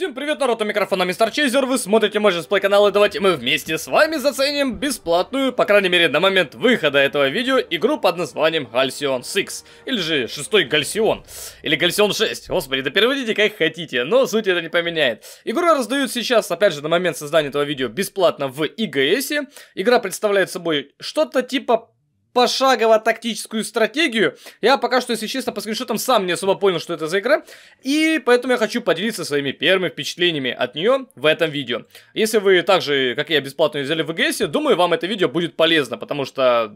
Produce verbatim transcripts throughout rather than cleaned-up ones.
Всем привет, народ, у микрофона Mr Chaser, вы смотрите мой жесплей канал, и давайте мы вместе с вами заценим бесплатную, по крайней мере на момент выхода этого видео, игру под названием Halcyon шесть, или же шестой Гальсион, или Гальсион шесть, господи, да переводите как хотите, но суть это не поменяет. Игру раздают сейчас, опять же, на момент создания этого видео бесплатно в и джи эс, игра представляет собой что-то типа пошагово-тактическую стратегию. Я пока что, если честно, по скриншотам сам не особо понял, что это за игра, и поэтому я хочу поделиться своими первыми впечатлениями от нее в этом видео. Если вы так же, как и я, бесплатно ее взяли в и джи эс, думаю, вам это видео будет полезно, потому что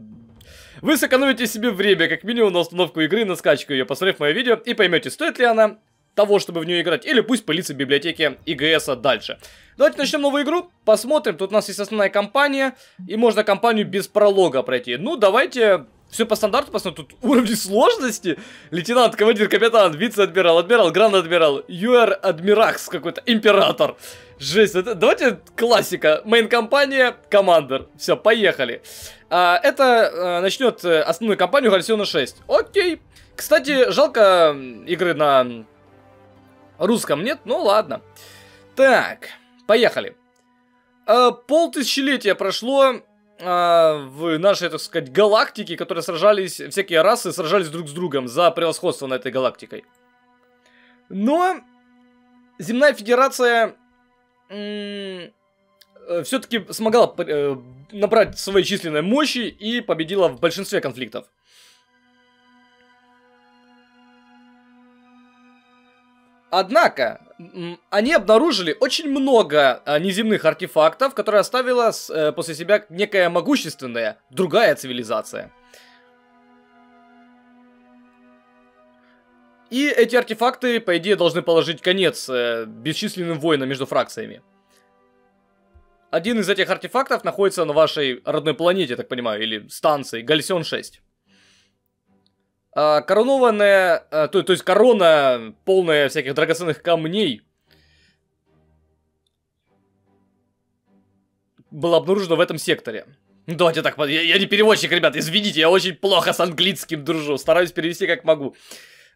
вы сэкономите себе время, как минимум на установку игры, на скачку ее, посмотрев мое видео, и поймете, стоит ли она того, чтобы в нее играть, или пусть пылится в библиотеке и джи эс дальше. Давайте начнем новую игру, посмотрим, тут у нас есть основная кампания, и можно кампанию без пролога пройти. Ну, давайте все по стандарту посмотрим, тут уровни сложности: лейтенант, командир, капитан, вице-адмирал, адмирал, гранд-адмирал, юэр-адмиракс какой-то, император. Жесть, это, давайте классика, мейн-компания, командер, все, поехали. А, это а, начнет основную кампанию Halcyon шесть, окей. Кстати, жалко игры на русском нет, ну ладно. Так, поехали. Э, пол тысячелетия прошло э, в нашей, так сказать, галактике, которые сражались, всякие расы сражались друг с другом за превосходство над этой галактикой. Но Земная Федерация э, все-таки смогла э, набрать своей численной мощи и победила в большинстве конфликтов. Однако, они обнаружили очень много неземных артефактов, которые оставила после себя некая могущественная другая цивилизация. И эти артефакты, по идее, должны положить конец бесчисленным войнам между фракциями. Один из этих артефактов находится на вашей родной планете, я так понимаю, или станции Гальсион шесть. Коронованная, то, то есть корона, полная всяких драгоценных камней, была обнаружена в этом секторе. Давайте так, я, я не переводчик, ребят, извините, я очень плохо с английским дружу, стараюсь перевести как могу.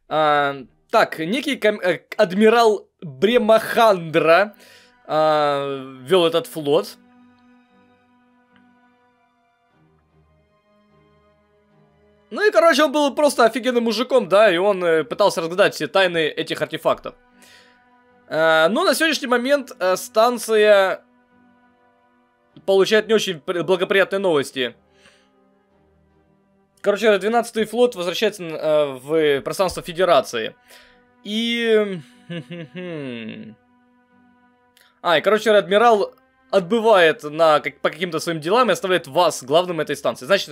А, так, некий ком, адмирал Бремахандра а, вел этот флот. Ну и, короче, он был просто офигенным мужиком, да, и он э, пытался разгадать все тайны этих артефактов. Э, но на сегодняшний момент э, станция получает не очень благоприятные новости. Короче, двенадцатый флот возвращается э, в пространство Федерации. И... а, и, короче, адмирал отбывает на, как, по каким-то своим делам и оставляет вас главным этой станции. Значит,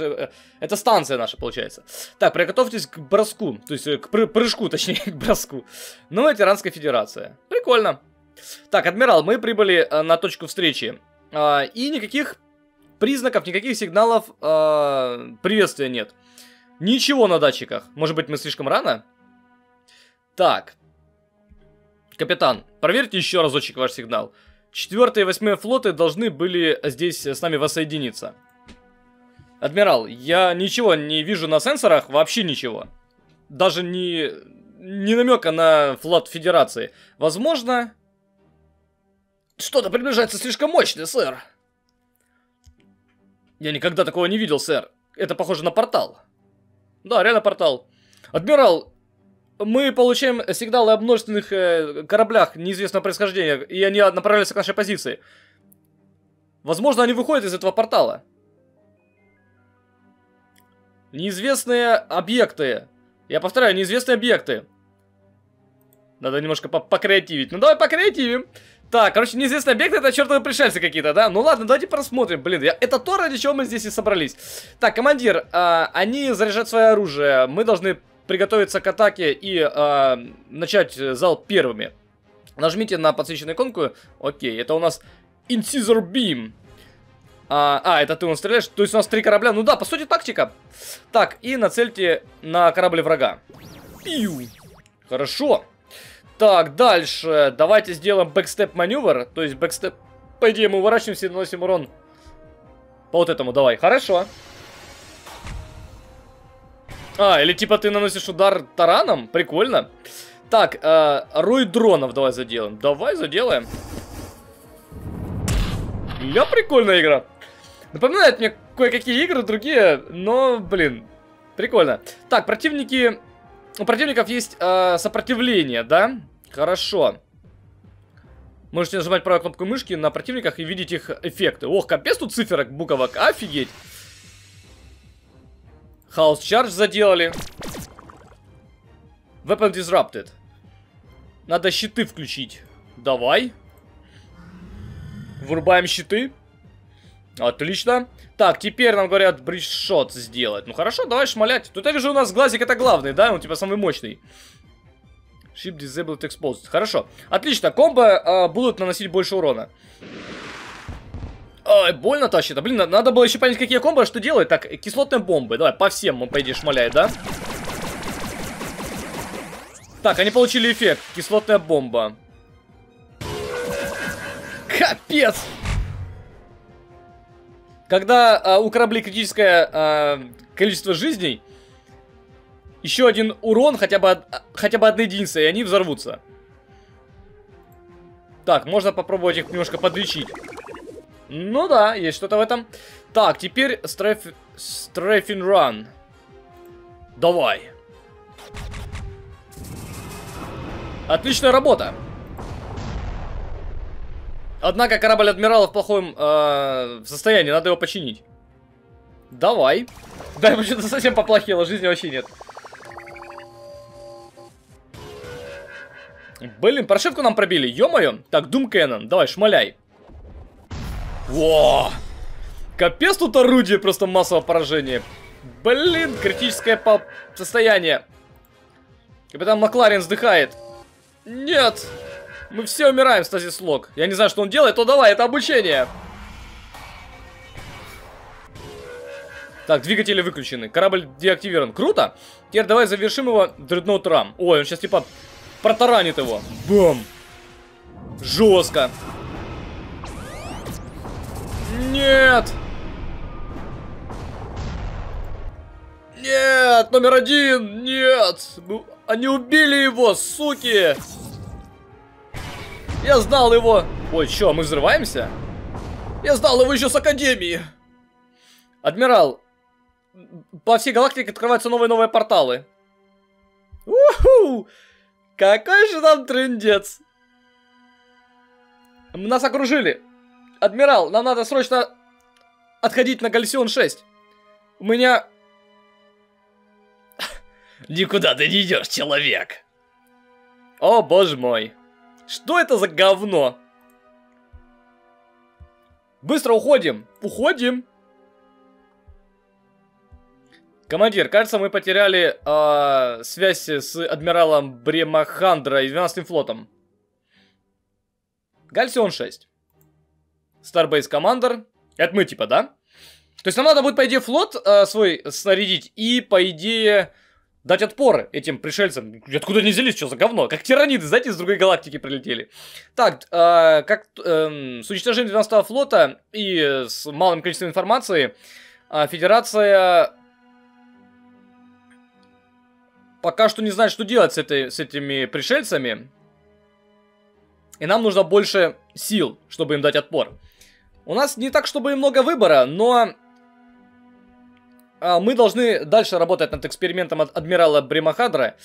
это станция наша получается. Так, приготовьтесь к броску. То есть, к пры прыжку, точнее, к броску. Ну, это Тиранская Федерация. Прикольно. Так, адмирал, мы прибыли на точку встречи. И никаких признаков, никаких сигналов приветствия нет. Ничего на датчиках. Может быть, мы слишком рано? Так. Капитан, проверьте еще разочек ваш сигнал. Четвертые и восьмые флоты должны были здесь с нами воссоединиться. Адмирал, я ничего не вижу на сенсорах, вообще ничего. Даже не, не намека на флот Федерации. Возможно... Что-то приближается слишком мощно, сэр. Я никогда такого не видел, сэр. Это похоже на портал. Да, реально портал. Адмирал... Мы получаем сигналы о множественных э, кораблях неизвестного происхождения, и они направляются к нашей позиции. Возможно, они выходят из этого портала. Неизвестные объекты. Я повторяю, неизвестные объекты. Надо немножко покреативить. Ну давай покреативим. Так, короче, неизвестные объекты — это чертовы пришельцы какие-то, да? Ну ладно, давайте просмотрим, блин, я... это то, ради чего мы здесь и собрались. Так, командир, э, они заряжают свое оружие, мы должны... приготовиться к атаке и э, начать залп первыми. Нажмите на подсвеченную иконку. Окей, это у нас Incisor Beam. А, а это ты у нас стреляешь. То есть у нас три корабля. Ну да, по сути тактика. Так, и нацельте на корабль врага. Пью. Хорошо. Так, дальше. Давайте сделаем бэкстеп маневр. То есть бэкстеп... По идее мы уворачиваемся и наносим урон. По вот этому давай. Хорошо. А, или типа ты наносишь удар тараном? Прикольно. Так, э, руй дронов давай заделаем. Давай заделаем. Бля, прикольная игра. Напоминает мне кое-какие игры другие, но, блин, прикольно. Так, противники... У противников есть э, сопротивление, да? Хорошо. Можете нажимать правой кнопкой мышки на противниках и видеть их эффекты. Ох, капец тут циферок, буковок, офигеть. House Charge заделали. Weapon Disrupted. Надо щиты включить. Давай. Вырубаем щиты. Отлично. Так, теперь нам говорят бриджшот сделать. Ну хорошо, давай шмалять. Тут я вижу, у нас глазик это главный, да? Он типа самый мощный. Ship Disabled Exposed. Хорошо. Отлично, комбо э, будут наносить больше урона. Ой, больно тащит. А, блин, надо было еще понять, какие комбо, что делать. Так, кислотные бомбы. Давай, по всем он, по идее, шмаляет, да? Так, они получили эффект. Кислотная бомба. Капец! Когда а, у кораблей критическое а, количество жизней, еще один урон, хотя бы, хотя бы одна единица, и они взорвутся. Так, можно попробовать их немножко подлечить. Ну да, есть что-то в этом. Так, теперь strafe, strafe and run. Давай. Отличная работа. Однако корабль адмирала в плохом э, состоянии, надо его починить. Давай. Да, ему что-то совсем поплохело, жизни вообще нет. Блин, прошивку нам пробили, ё-моё. Так, Doom Cannon, давай, шмаляй. Во! Капец тут орудие просто массового поражения. Блин, критическое по... состояние. Капитан Макларен вздыхает. Нет! Мы все умираем, стазис лог. Я не знаю, что он делает, но давай, это обучение. Так, двигатели выключены. Корабль деактивирован. Круто! Теперь давай завершим его дредноут рам. Ой, он сейчас типа протаранит его. Бум! Жестко. Нет! Нет! Номер один! Нет! Они убили его, суки! Я знал его. Ой, чё, мы взрываемся? Я знал его еще с Академии. Адмирал, по всей галактике открываются новые-новые порталы. Уху! Какой же там трындец. Нас окружили. Адмирал, нам надо срочно отходить на Галсион шесть. У меня... Никуда ты не идешь, человек. О, боже мой. Что это за говно? Быстро уходим. Уходим. Командир, кажется, мы потеряли э, связь с адмиралом Бремахандра и двенадцатым флотом. Гальсион шесть. Starbase Commander. Это мы типа, да? То есть нам надо будет, по идее, флот э, свой снарядить и, по идее... Дать отпоры этим пришельцам. Откуда они взялись, что за говно? Как тираниды, знаете, из другой галактики прилетели. Так, э, как э, с уничтожением двенадцатого флота и с малым количеством информации, э, Федерация пока что не знает, что делать с, этой, с этими пришельцами. И нам нужно больше сил, чтобы им дать отпор. У нас не так, чтобы и много выбора, но... Мы должны дальше работать над экспериментом от адмирала Бремахандра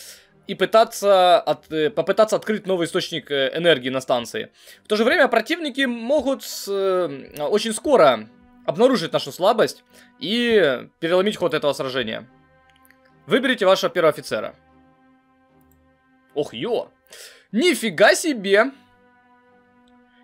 и пытаться от, попытаться открыть новый источник энергии на станции. В то же время противники могут с, очень скоро обнаружить нашу слабость и переломить ход этого сражения. Выберите вашего первого офицера. Ох, ё! Нифига себе!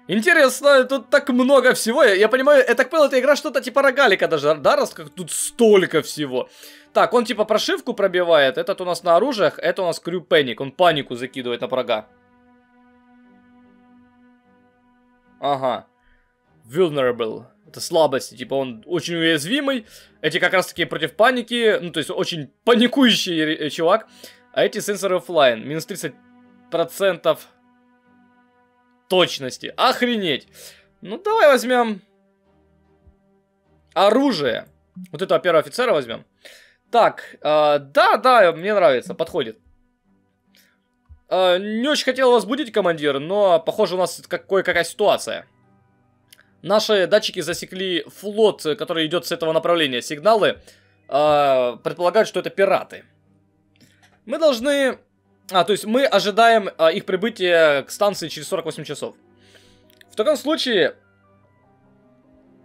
Интересно, тут так много всего. Я, я понимаю, я так понял, эта игра что-то типа рогалика даже, да, раз как тут столько всего. Так, он типа прошивку пробивает. Этот у нас на оружиях, это у нас Крю Пэник. Он панику закидывает на врага. Ага. Vulnerable. Это слабости, типа он очень уязвимый. Эти как раз таки против паники. Ну, то есть очень паникующий чувак. А эти сенсоры оффлайн. Минус тридцать процентов... точности. Охренеть. Ну, давай возьмем оружие. Вот этого первого офицера возьмем. Так, э, да, да, мне нравится, подходит. Э, не очень хотел вас будить, командир, но, похоже, у нас кое-какая ситуация. Наши датчики засекли флот, который идет с этого направления. Сигналы э, предполагают, что это пираты. Мы должны... А, то есть мы ожидаем э, их прибытия к станции через сорок восемь часов. В таком случае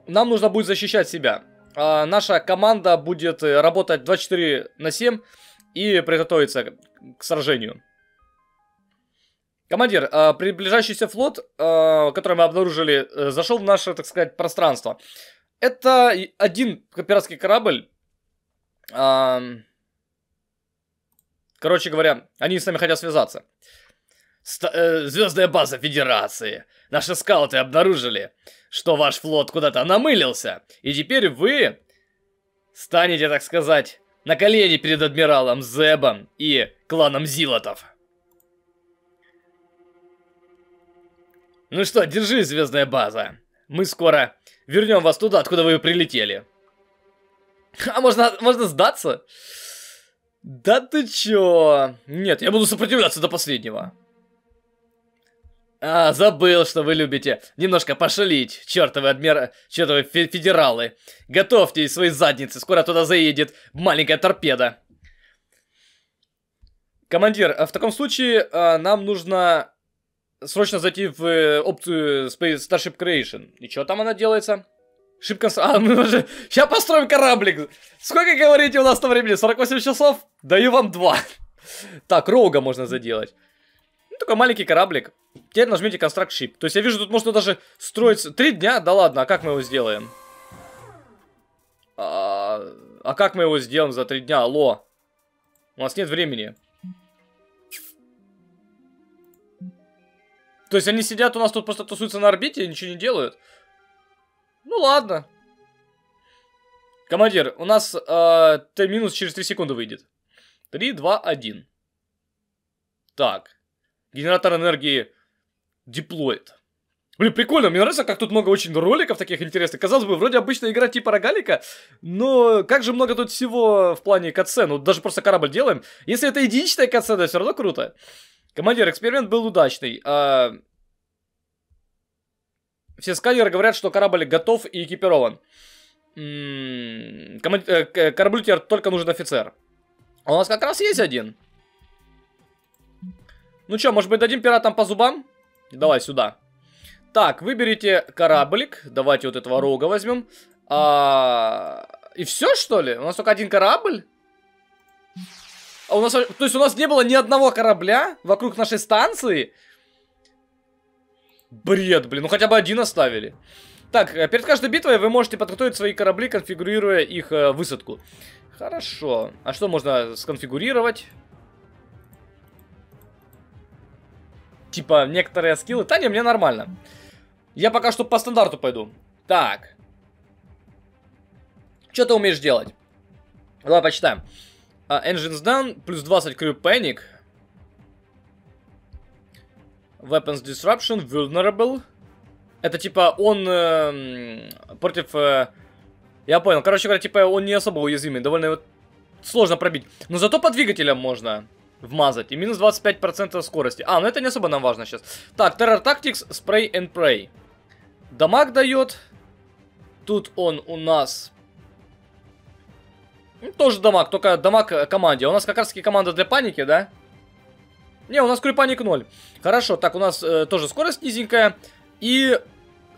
нам нужно будет защищать себя. Э, наша команда будет работать двадцать четыре на семь и приготовиться к сражению. Командир, э, приближающийся флот, э, который мы обнаружили, э, зашел в наше, так сказать, пространство. Это один пиратский корабль. Э, короче говоря, они с нами хотят связаться. Ст- э, Звездная база Федерации. Наши скауты обнаружили, что ваш флот куда-то намылился. И теперь вы станете, так сказать, на колени перед адмиралом Зебом и кланом Зилотов. Ну что, держи, звездная база. Мы скоро вернем вас туда, откуда вы прилетели. А можно, можно сдаться? Да ты чё? Нет, я буду сопротивляться до последнего. А, забыл, что вы любите немножко пошалить, чертовы адмира... чертовы федералы. Готовьте свои задницы, скоро туда заедет маленькая торпеда. Командир, в таком случае нам нужно... срочно зайти в опцию Starship Creation. И что там она делается? Ship Construction. А, мы уже... Сейчас построим кораблик. Сколько, говорите, у нас на времени? сорок восемь часов? Даю вам два. Так, Роуга можно заделать. Ну, такой маленький кораблик. Теперь нажмите Construct Ship. То есть я вижу, тут можно даже строить... Три дня? Да ладно, а как мы его сделаем? А, а как мы его сделаем за три дня? Алло. У нас нет времени. То есть они сидят у нас тут, просто тусуются на орбите и ничего не делают? Ну ладно. Командир, у нас э, Т-минус через три секунды выйдет. три, два, один. Так. Генератор энергии деплоид. Блин, прикольно. Мне нравится, как тут много очень роликов таких интересных. Казалось бы, вроде обычная игра типа рогалика, но как же много тут всего в плане катсцен. Вот даже просто корабль делаем. Если это единичная катсцена, все равно круто. Командир, эксперимент был удачный. А... Все сканеры говорят, что корабль готов и экипирован. М-м-м, команд... э, кораблю теперь только нужен офицер. А у нас как раз есть один. Ну что, может быть, дадим пиратам по зубам? Давай сюда. Так, выберите кораблик. Давайте вот этого рога возьмем. А... И все, что ли? У нас только один корабль? У нас, то есть у нас не было ни одного корабля вокруг нашей станции? Бред, блин, ну хотя бы один оставили. Так, перед каждой битвой вы можете подготовить свои корабли, конфигурируя их э, высадку. Хорошо. А что можно сконфигурировать? Типа некоторые скиллы. Да не, мне нормально. Я пока что по стандарту пойду. Так. Что ты умеешь делать? Давай почитаем. Uh, engines down, плюс двадцать crew panic. Weapons disruption, vulnerable. Это типа он э, против... Э, я понял, короче говоря, типа он не особо уязвимый. Довольно его сложно пробить. Но зато по двигателям можно вмазать. И минус двадцать пять процентов скорости. А, ну это не особо нам важно сейчас. Так, Terror Tactics, Spray and Pray. Дамаг дает. Тут он у нас... Тоже дамаг, только дамаг команде. У нас как раз таки команда для паники, да? Не, у нас крюпаник ноль. Хорошо, так, у нас э, тоже скорость низенькая. И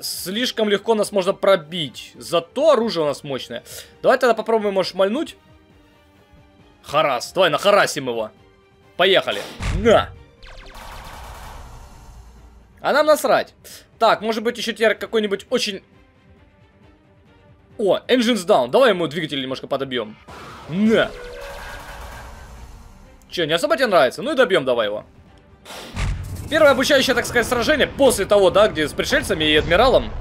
слишком легко нас можно пробить. Зато оружие у нас мощное. Давай тогда попробуем, можешь мальнуть. Харас, давай нахарасим его. Поехали. На! А нам насрать. Так, может быть еще теперь какой-нибудь очень... О, engines down. Давай ему двигатель немножко подобьем. На. Че, не особо тебе нравится? Ну и добьем давай его. Первое обучающее, так сказать, сражение после того, да, где с пришельцами и адмиралом.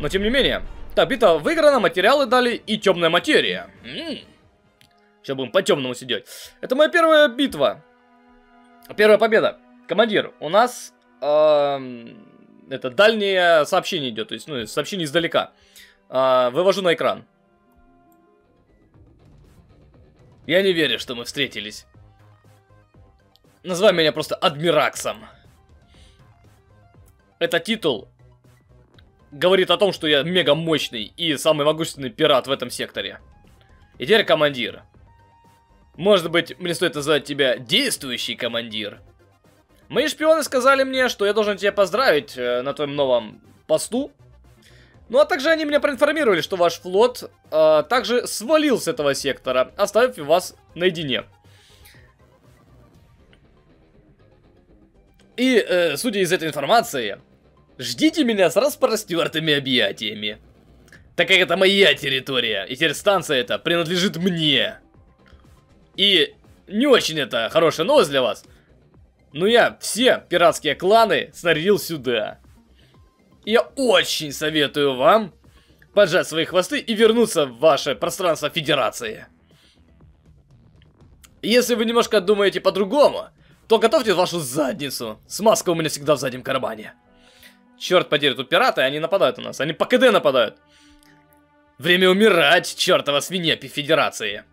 Но тем не менее. Так, битва выиграна, материалы дали и темная материя. М-м. Сейчас будем по темному сидеть. Это моя первая битва. Первая победа. Командир, у нас... Это дальнее сообщение идет. То есть, ну, сообщение издалека. А, вывожу на экран. Я не верю, что мы встретились. Называй меня просто Адмираксом. Этот титул говорит о том, что я мега мощный и самый могущественный пират в этом секторе. И теперь командир. Может быть, мне стоит назвать тебя действующий командир. Мои шпионы сказали мне, что я должен тебя поздравить на твоем новом посту. Ну а также они меня проинформировали, что ваш флот э, также свалил с этого сектора, оставив вас наедине. И, э, судя из этой информации, ждите меня с распростертыми объятиями. Так как это моя территория, и теперь станция эта принадлежит мне. И не очень это хорошая новость для вас, но я все пиратские кланы снарядил сюда. Я очень советую вам поджать свои хвосты и вернуться в ваше пространство Федерации. Если вы немножко думаете по-другому, то готовьте вашу задницу. Смазка у меня всегда в заднем кармане. Черт подери, тут пираты, они нападают на нас. Они по КД нападают. Время умирать, чертова свинья Федерации.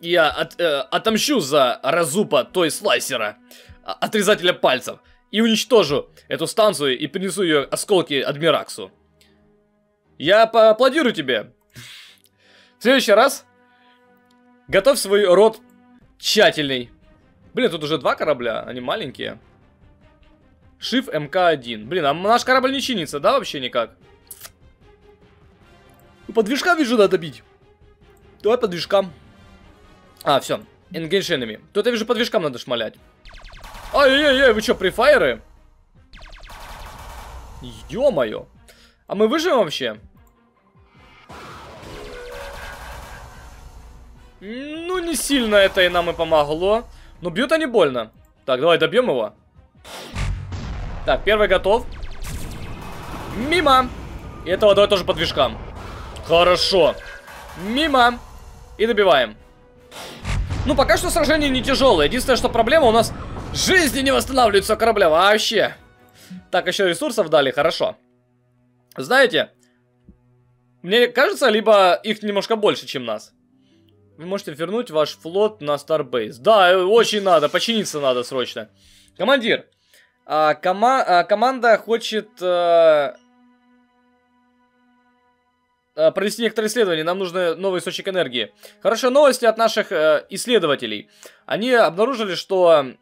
Я от, э, отомщу за разупа той слайсера, отрезателя пальцев. И уничтожу эту станцию и принесу ее осколки Адмираксу. Я поаплодирую тебе. В следующий раз готовь свой рот тщательный. Блин, тут уже два корабля, они маленькие. Shift эм ка один. Блин, а наш корабль не чинится, да, вообще никак? По движкам вижу, надо бить. Давай по движкам. А, все. Engage enemy. Тут я вижу, по движкам надо шмалять. Ай-яй-яй, вы что, прифайеры? Ё-моё. А мы выживем вообще? Ну, не сильно это и нам и помогло. Но бьют они больно. Так, давай добьем его. Так, первый готов. Мимо. И этого давай тоже по движкам. Хорошо. Мимо. И добиваем. Ну, пока что сражение не тяжелое. Единственное, что проблема у нас... Жизни не восстанавливаются корабля вообще. Так, еще ресурсов дали, хорошо. Знаете, мне кажется, либо их немножко больше, чем нас. Вы можете вернуть ваш флот на Старбейс. Да, очень надо, починиться надо срочно. Командир, а, кома а, команда хочет а, а, провести некоторые исследования. Нам нужны новый источник энергии. Хорошие новости от наших а, исследователей. Они обнаружили, что...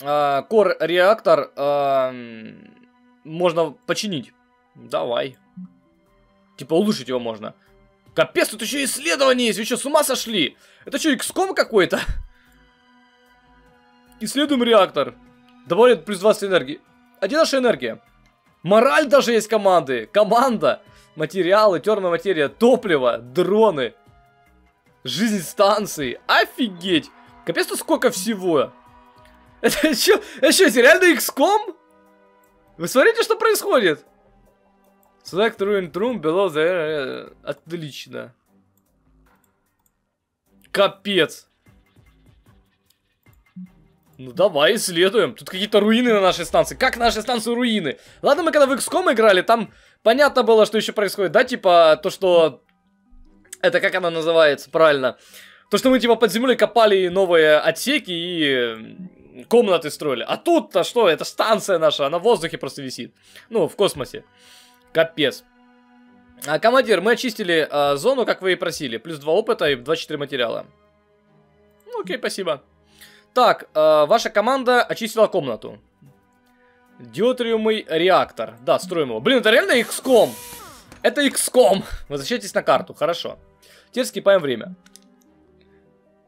Кор-реактор э, можно починить. Давай. Типа улучшить его можно. Капец, тут еще исследование есть. Вы что, с ума сошли? Это что, икс ком какой-то? Исследуем реактор. Добавляет плюс двадцать энергии. А где наша энергия? Мораль даже есть команды. Команда. Материалы, термная материя, топливо, дроны. Жизнь станции. Офигеть. Капец, тут сколько всего. Это что, это реально икс ком? Вы смотрите, что происходит. Select ruined room below the... Отлично. Капец. Ну давай исследуем. Тут какие-то руины на нашей станции. Как на нашей станции руины? Ладно, мы когда в икс ком играли, там понятно было, что еще происходит. Да, типа то, что... Это как она называется, правильно? То, что мы типа под землей копали новые отсеки и... комнаты строили. А тут-то что? Это станция наша, она в воздухе просто висит. Ну, в космосе. Капец. А, командир, мы очистили а, зону, как вы и просили. Плюс два опыта и двадцать четыре материала. Ну, окей, спасибо. Так, а, ваша команда очистила комнату. Диотриумый реактор. Да, строим его. Блин, это реально икс ком? Это икс ком. Возвращайтесь на карту, хорошо. Теперь скипаем время.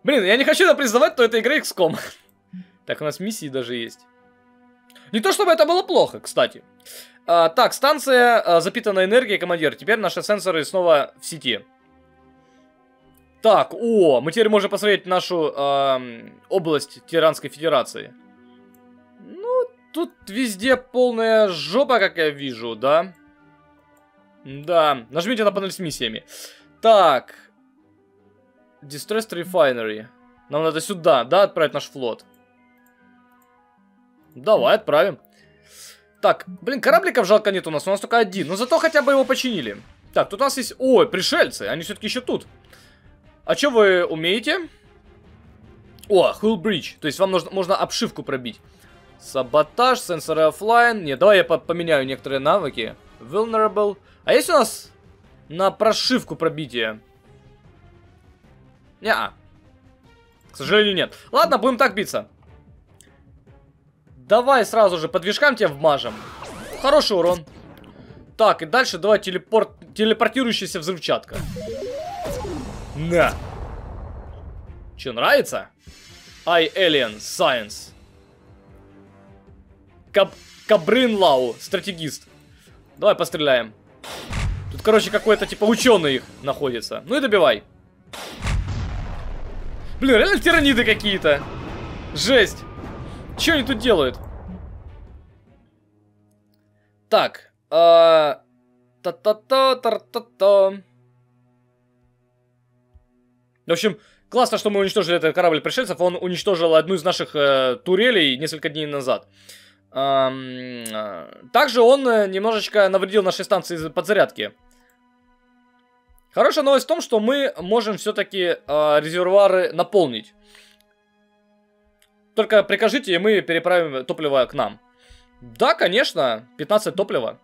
Блин, я не хочу это признавать, но это игра икс ком. Так, у нас миссии даже есть. Не то чтобы это было плохо, кстати. А, так, станция а, запитана энергией, командир. Теперь наши сенсоры снова в сети. Так, о, мы теперь можем посмотреть нашу а, область Тиранской Федерации. Ну, тут везде полная жопа, как я вижу, да? Да, нажмите на панель с миссиями. Так. Distressed Refinery. Нам надо сюда, да, отправить наш флот. Давай, отправим. Так, блин, корабликов жалко нет у нас. У нас только один. Но зато хотя бы его починили. Так, тут у нас есть... Ой, пришельцы. Они все-таки еще тут. А что вы умеете? О, Hull Bridge. То есть вам нужно, можно обшивку пробить. Саботаж, сенсоры оффлайн. Не, давай я по поменяю некоторые навыки. Vulnerable. А есть у нас на прошивку пробитие? Неа. К сожалению, нет. Ладно, будем так биться. Давай сразу же по движкам тебя вмажем. Хороший урон. Так, и дальше давай телепорт... телепортирующаяся взрывчатка. На. Че, нравится? I Alien Science. Каб... Кобрын Лау, стратегист. Давай постреляем. Тут, короче, какой-то типа ученый их находится. Ну и добивай. Блин, реально тираниды какие-то. Жесть. Че они тут делают? Так. Та та та та та та В общем, классно, что мы уничтожили этот корабль пришельцев. Он уничтожил одну из наших э, турелей несколько дней назад. Эм, э, также он немножечко навредил нашей станции подзарядки. Хорошая новость в том, что мы можем все-таки э, резервуары наполнить. Только прикажите, и мы переправим топливо к нам. Да, конечно, пятнадцать топлива.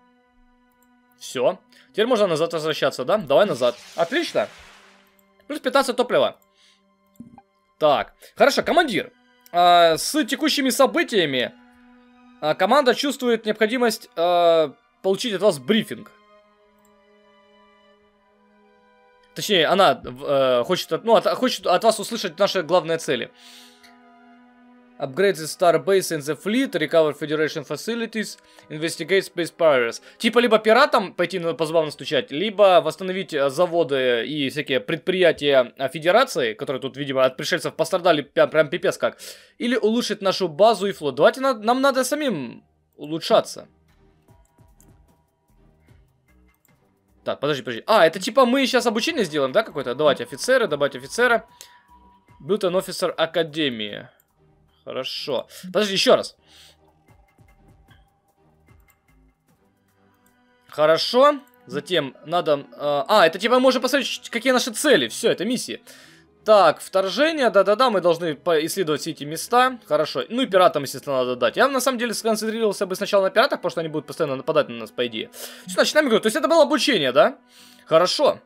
Все. Теперь можно назад возвращаться, да? Давай назад. Отлично. Плюс пятнадцать топлива. Так. Хорошо, командир. Э, с текущими событиями э, команда чувствует необходимость э, получить от вас брифинг. Точнее, она э, хочет, от, ну, от, хочет от вас услышать наши главные цели. Upgrade the Star Base and the Fleet, recover Federation Facilities, investigate Space Pirates. Типа либо пиратам пойти по зубам стучать, либо восстановить заводы и всякие предприятия Федерации, которые тут, видимо, от пришельцев пострадали прям, прям пипец как. Или улучшить нашу базу и флот. Давайте на, нам надо самим улучшаться. Так, подожди, подожди. А, это типа мы сейчас обучение сделаем, да, какое-то? Давайте офицеры, добавить офицера. Блютон офицер Академии. Хорошо. Подожди, еще раз. Хорошо. Затем надо... Э, а, это типа мы можем посмотреть, какие наши цели. Все, это миссии. Так, вторжение. Да-да-да, мы должны исследовать все эти места. Хорошо. Ну и пиратам, естественно, надо дать. Я, на самом деле, сконцентрировался бы сначала на пиратах, потому что они будут постоянно нападать на нас, по идее. Все, начинаем игру. То есть это было обучение, да? Хорошо.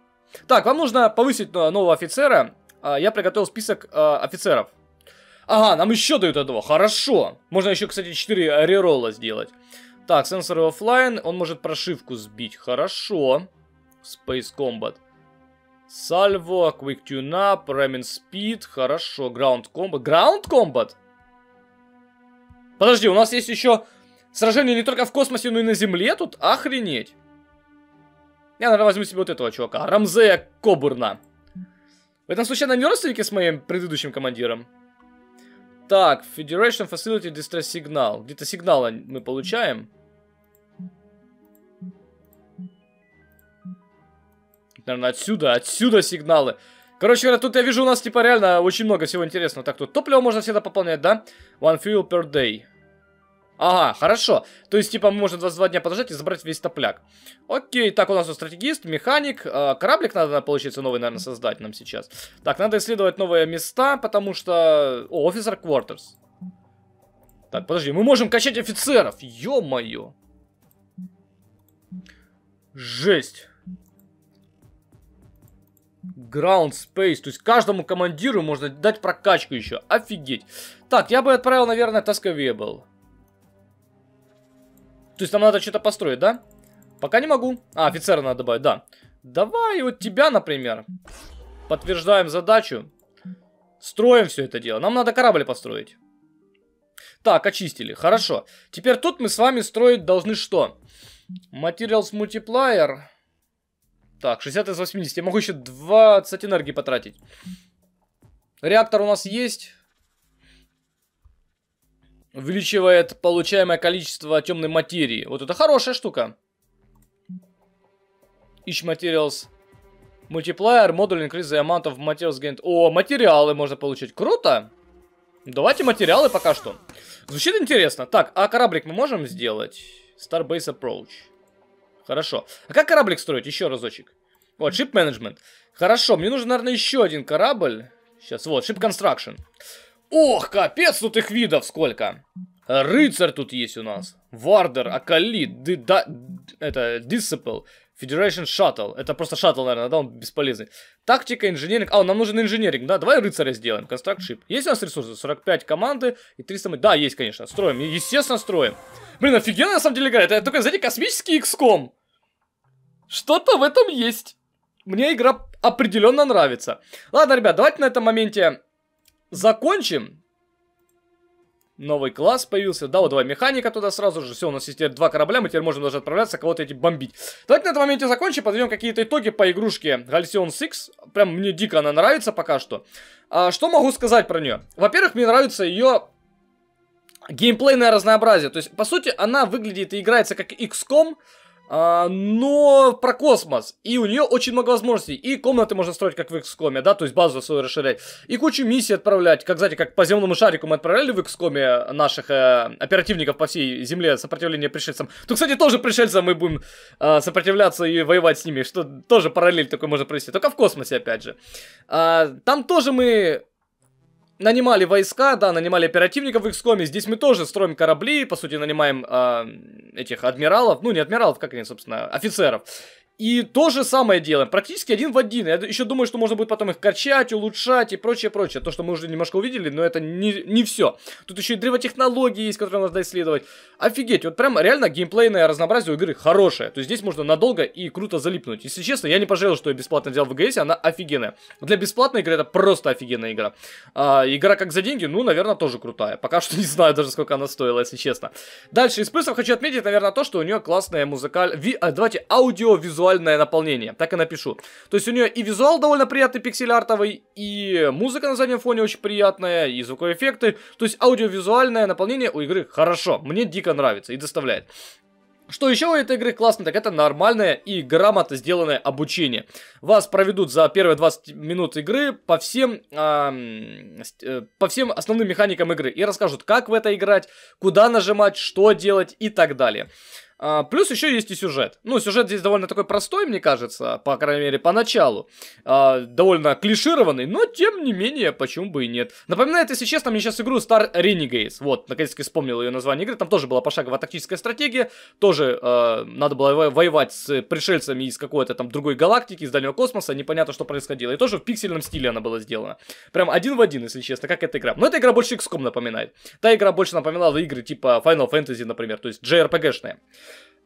Так, вам нужно повысить нового офицера. Я приготовил список офицеров. Ага, нам еще дают одного. Хорошо. Можно еще, кстати, четыре реролла сделать. Так, сенсоры оффлайн. Он может прошивку сбить. Хорошо. Space Combat. Сальво, Quick Tune Up, Ramming Speed. Хорошо. Ground Combat. Ground Combat? Подожди, у нас есть еще сражение не только в космосе, но и на Земле тут? Охренеть. Я, наверное, возьму себе вот этого чувака. Рамзея Кобурна. В этом случае она не родственники с моим предыдущим командиром? Так, Federation Facility Distress Signal. Где-то сигналы мы получаем. Наверное, отсюда, отсюда сигналы. Короче говоря, тут я вижу, у нас типа реально очень много всего интересного. Так, тут топливо можно всегда пополнять, да? One fuel per day. Ага, хорошо. То есть, типа, мы можем двадцать два дня подождать и забрать весь топляк. Окей, так, у нас тут стратегист, механик. Кораблик надо, получается, новый, наверное, создать нам сейчас. Так, надо исследовать новые места, потому что... О, офицер Квартерс. Так, подожди, мы можем качать офицеров. Ё-моё. Жесть. Ground Space, то есть каждому командиру можно дать прокачку еще. Офигеть. Так, я бы отправил, наверное, Таскавебл. То есть нам надо что-то построить, да? Пока не могу. А, офицера надо добавить, да. Давай вот тебя, например. Подтверждаем задачу. Строим все это дело. Нам надо корабль построить. Так, очистили. Хорошо. Теперь тут мы с вами строить должны что? Materials Multiplier. Так, шестьдесят из восьмидесяти. Я могу еще двадцать энергии потратить. Реактор у нас есть. Увеличивает получаемое количество темной материи. Вот это хорошая штука. Each materials multiplier module increase the amount of materials gained. О, материалы можно получить. Круто. Давайте материалы пока что. Звучит интересно. Так, а кораблик мы можем сделать? Starbase Approach. Хорошо. А как кораблик строить? Еще разочек. Вот, ship management. Хорошо, мне нужен, наверное, еще один корабль. Сейчас, вот, ship construction. Ох, капец, тут их видов сколько. Рыцарь тут есть у нас. Вардер, Акалит, это, Disciple, Federation Shuttle. Это просто шаттл, наверное, да, он бесполезный. Тактика, инженеринг. А, нам нужен инженеринг, да? Давай рыцаря сделаем, Construct Ship. Есть у нас ресурсы? сорок пять команды и триста... Да, есть, конечно, строим, естественно, строим. Блин, офигенно, на самом деле, игра. Это только, знаете, космический икс ком. Что-то в этом есть. Мне игра определенно нравится. Ладно, ребят, давайте на этом моменте закончим. Новый класс появился. Да, вот давай механика туда сразу же. Все, у нас есть теперь два корабля, мы теперь можем даже отправляться, кого-то эти бомбить. Давайте на этом моменте закончим, подведем какие-то итоги по игрушке Halcyon шесть. Прям мне дико она нравится пока что. А, что могу сказать про нее? Во-первых, мне нравится ее геймплейное разнообразие. То есть, по сути, она выглядит и играется как икс ком, а, но про космос. И у нее очень много возможностей. И комнаты можно строить, как в икс ком, да, то есть базу свою расширять. И кучу миссий отправлять. Как, знаете, как по земному шарику мы отправляли в икс ком наших э, оперативников по всей земле сопротивление пришельцам. То, кстати, тоже пришельцам мы будем э, сопротивляться и воевать с ними. Что тоже параллель такой можно провести. Только в космосе, опять же. А, там тоже мы... нанимали войска, да, нанимали оперативников в икс ком. Здесь мы тоже строим корабли, по сути, нанимаем э, этих адмиралов. Ну, не адмиралов, как они, собственно, офицеров. И то же самое делаем, практически один в один. Я еще думаю, что можно будет потом их качать, улучшать и прочее, прочее. То, что мы уже немножко увидели, но это не, не все. Тут еще и древотехнологии есть, которые надо исследовать. Офигеть, вот прям реально геймплейное разнообразие у игры хорошее. То есть здесь можно надолго и круто залипнуть. Если честно, я не пожалел, что я бесплатно взял в и джи эс, она офигенная. Для бесплатной игры это просто офигенная игра. А, игра как за деньги, ну, наверное, тоже крутая. Пока что не знаю даже, сколько она стоила, если честно. Дальше, из плюсов хочу отметить, наверное, то, что у нее классная музыкальная... Ви... А, давайте аудиовизуальная наполнение, так и напишу. То есть у нее и визуал довольно приятный, пиксель-артовый, и музыка на заднем фоне очень приятная, и звуковые эффекты. То есть аудиовизуальное наполнение у игры хорошо, мне дико нравится и доставляет. Что еще у этой игры классно, так это нормальное и грамотно сделанное обучение. Вас проведут за первые двадцать минут игры по всем, э, э, по всем основным механикам игры и расскажут, как в это играть, куда нажимать, что делать и так далее. А, плюс еще есть и сюжет. Ну, сюжет здесь довольно такой простой, мне кажется, по крайней мере, поначалу. А, довольно клишированный, но тем не менее, почему бы и нет. Напоминает, если честно, мне сейчас игру Star Renegades. Вот, наконец-таки вспомнил ее название игры. Там тоже была пошаговая тактическая стратегия. Тоже а, надо было во воевать с пришельцами из какой-то там другой галактики, из дальнего космоса. Непонятно, что происходило. И тоже в пиксельном стиле она была сделана. Прям один в один, если честно, как эта игра. Но эта игра больше икс ком напоминает. Та игра больше напоминала игры типа Final Fantasy, например. То есть джей ар пи джи-шные.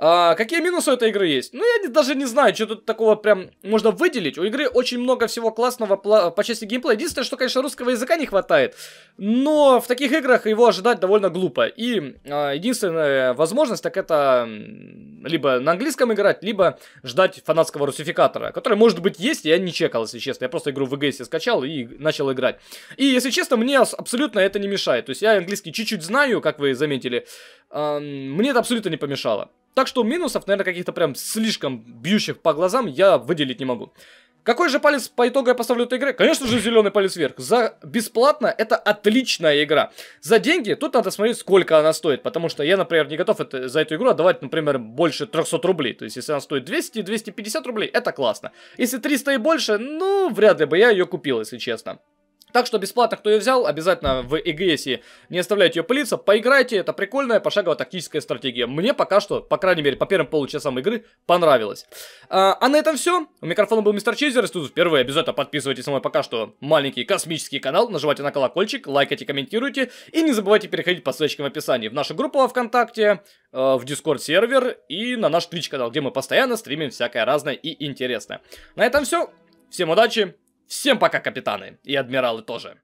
А, какие минусы у этой игры есть? Ну, я не, даже не знаю, что тут такого прям можно выделить. У игры очень много всего классного по части геймплея. Единственное, что, конечно, русского языка не хватает. Но в таких играх его ожидать довольно глупо. И а, единственная возможность, так это либо на английском играть, либо ждать фанатского русификатора. Который, может быть, есть, я не чекал, если честно. Я просто игру в и джи эс скачал и начал играть. И, если честно, мне абсолютно это не мешает. То есть я английский чуть-чуть знаю, как вы заметили. А, мне это абсолютно не помешало. Так что минусов, наверное, каких-то прям слишком бьющих по глазам я выделить не могу. Какой же палец по итогу я поставлю этой игре? Конечно же, зеленый палец вверх. За бесплатно это отличная игра. За деньги тут надо смотреть, сколько она стоит. Потому что я, например, не готов это, за эту игру отдавать, например, больше трёхсот рублей. То есть, если она стоит двести — двести пятьдесят рублей, это классно. Если триста и больше, ну, вряд ли бы я ее купил, если честно. Так что бесплатно, кто ее взял, обязательно в и джи эс не оставляйте ее пылиться, поиграйте, это прикольная пошаговая тактическая стратегия. Мне пока что, по крайней мере, по первым получасам игры понравилось. А, а на этом все. У микрофона был Мистер Chaser, если тут впервые, обязательно подписывайтесь на мой пока что маленький космический канал, нажимайте на колокольчик, лайкайте, комментируйте и не забывайте переходить по ссылочкам в описании в нашу группу во ВКонтакте, в Discord сервер и на наш Twitch канал, где мы постоянно стримим всякое разное и интересное. На этом все. Всем удачи. Всем пока, капитаны и адмиралы тоже.